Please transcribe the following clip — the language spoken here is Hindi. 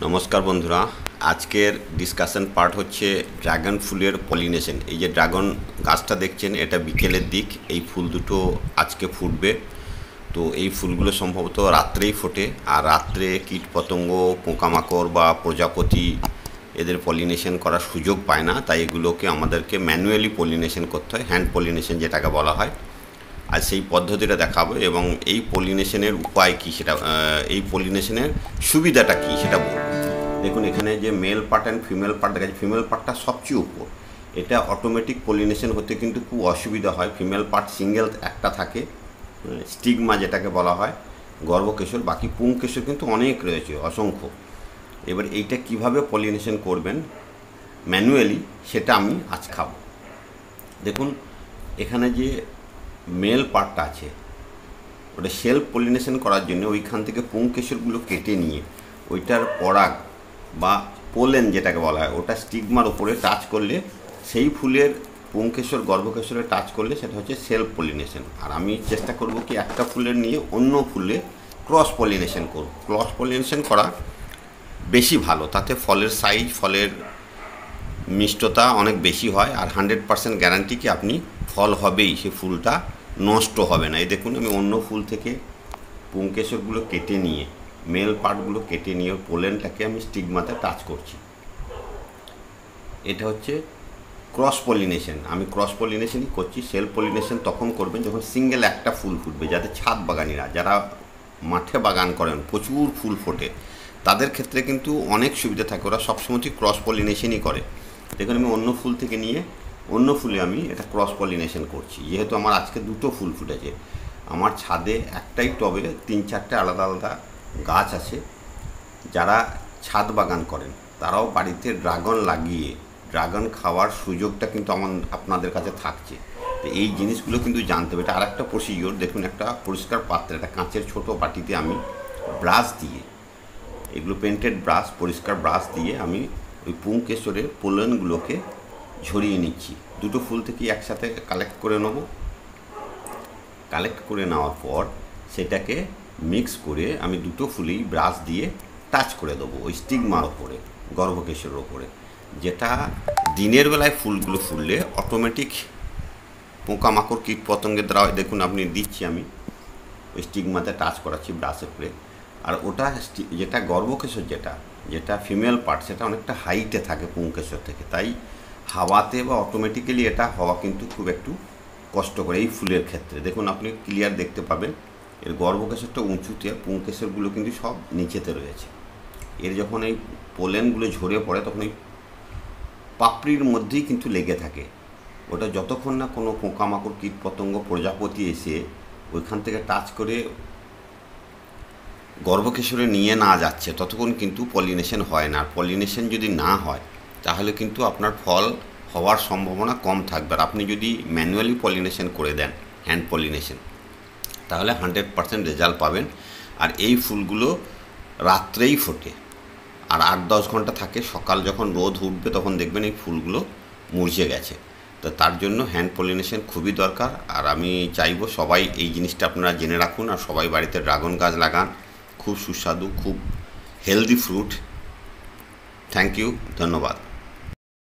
नमस्कार बंधुरा आजकेर डिसकाशन पार्ट होच्छे ड्रैगन फुलेर पलिनेशन। ये जो ड्रैगन गाछटा देखछेन एटा बिकेलेर दिक, ये फुल दुटो आजके फुटबे। तो ये फुलगुलो सम्भवत रात्रेई फोटे और रात्रे कीट पतंग पोकामाकड़ बा प्रजापति एदेर पलिनेशन करार सुयोग पाय ना, ताई एगुलोके आमादेरके मैनुअली पलिनेशन करते हय, हैंड पलिनेशन जेटाके बला हय। आज से पद्धतिटा देखाबो एबं एई पलिनेशनेर उपाय कि, सेटा एई पलिनेशनेर सुविधाटा कि सेटा बोलबो। देखुन एखाने जे male part and female part देखा, फिमेल पार्टटा सबचेये उपर, एटा अटोमेटिक पलिनेशन होते किन्तु खूब असुविधा हय। फिमेल पार्ट सिंगल एकटा थाके, स्टिग्मा जेटाके बला हय, गर्भकेशर, बाकी पुंकेशर किन्तु अनेक रयेछे असंख्य। एबार एइटा किभाबे पलिनेशन करबेन मैनुअली सेटा आमि आज खाबो। देखुन एखाने जे मेल पार्ट आछे ओटा सेल्फ पलिनेशन करार जोन्नो ओइखान थेके पुंकेशरगुलो केटे निये ओइटार पराग बा पोलेन जेटाके बला हय ओटा स्टिग्मार उपरे टाच करले सेई फुलेर पुंकेशर गर्भकेशरे टाच करले सेटा हच्छे सेल्फ पलिनेशन। आर आमि चेष्टा करब कि एकटा फुलेर निये अन्य फुले क्रस पलिनेशन करब। क्रस पलिनेशन करा बेशी भालो, ताते फलेर साइज फलेर मिष्टता अनेक बेशी हय आर 100% ग्यारंटी कि आपनि फल हबेई, सेई फुलटा नष्ट हबे ना। ये देखुन आमि अन्य फुल थेके पुंकेशरगुलो केटे निये मेल पार्टगुलो केटे निये पोलेनटाके आमि स्टिग्माते टाच करछि। एटा हच्छे क्रस पलिनेशन। आमि क्रस पलिनेशनई करछि। सेल्फ पलिनेशन तखन करबेन जखन सिंगल एकटा फुल फुटबे, जाते छाद बागानीरा जारा माठे बागान करेन प्रचुर फुल फोटे तादेर क्षेत्रे किन्तु अनेक सुविधा थाके, ओरा सब समयई क्रस पलिनेशनई करे। देखुन आमि अन्य फुल थेके निये अन्य फुले आमी एटा क्रस पलिनेशन करछि। जेहेतु आमार आजके दुटो फुल फुटेछे, आमार छादे एकटाई टबे 3-4टे आलादा आलादा गाछ आछे। जारा छाद बागान करेन ताराओ बाड़ीते ड्रागन लागिए ड्रागन खावार सुयोगटा किन्तु आपनादेर काछे थाकछे। तो एई जिनिसगुलो किन्तु जानते होबे। एटा आरेकटा प्रसिडिओर देखुन, एकटा परिष्कार पात्रे एटा काँचेर छोटो बाटीते आमी ब्राश दिए एगुलो पेंटेड ब्राश परिष्कार ब्राश दिए आमी ओई पुंकेशरेर पोलेनगुलोके झड़िए निচ্ছি। দুটো ফুল থেকে একসাথে কালেক্ট করে নেব। কালেক্ট করে নেওয়ার পর সেটাকে মিক্স করে আমি দুটো ফুলেই ব্রাশ দিয়ে টাচ করে দেব ওই স্টিগমার উপরে গর্ভকেশের উপরে, যেটা দিনের বেলায় ফুলগুলো ফুললে অটোমেটিক পোকামাকড় কীট পতঙ্গের দ্বারা। দেখুন আপনি দিচ্ছি আমি ওই স্টিগমাতে টাচ করাচ্ছি ব্রাশের উপরে। আর ওটা যেটা গর্ভকেশের যেটা যেটা ফিমেল পার্ট সেটা অনেকটা হাইটে থাকে পুংকেশর থেকে, তাই হাওয়াতে বা অটোমেটিক্যালি এটা হওয়া কিন্তু খুব একটু কষ্ট করে এই ফুলের ক্ষেত্রে। দেখুন আপনি ক্লিয়ার দেখতে পাবেন এর গর্ভকেশরটা উঁচুতে আর পুংকেশরগুলো কিন্তু সব নিচেতে রয়েছে। এর যখন এই পোলেনগুলো ঝরে পড়ে তখন এই পাপড়ির মধ্যেই কিন্তু লেগে থাকে। ওটা যতক্ষণ না কোনো পোকামাকড় কীট পতঙ্গ প্রজাপতি এসে ওইখান থেকে টাচ করে গর্ভকেশরে নিয়ে না যাচ্ছে ততক্ষণ কিন্তু পলিনেশন হয় না। আর পলিনেশন যদি না হয় তাহলে কিন্তু আপনার ফল হওয়ার সম্ভাবনা কম থাকবে। আর আপনি যদি ম্যানুয়ালি পলিনেশন করে দেন হ্যান্ড পলিনেশন তাহলে 100% রেজাল্ট পাবেন। আর এই ফুলগুলো রাত্রেই ফোটে আর 8-10 ঘন্টা থাকে, সকাল যখন রোদ উঠবে তখন দেখবেন এই ফুলগুলো মুরঝে গেছে। তো তার জন্য হ্যান্ড পলিনেশন খুবই দরকার। আর আমি চাইবো সবাই এই জিনিসটা আপনারা জেনে রাখুন আর সবাই বাড়িতে ড্রাগন গাছ লাগান। খুব সুস্বাদু খুব হেলদি ফ্রুট। থ্যাংক ইউ, ধন্যবাদ।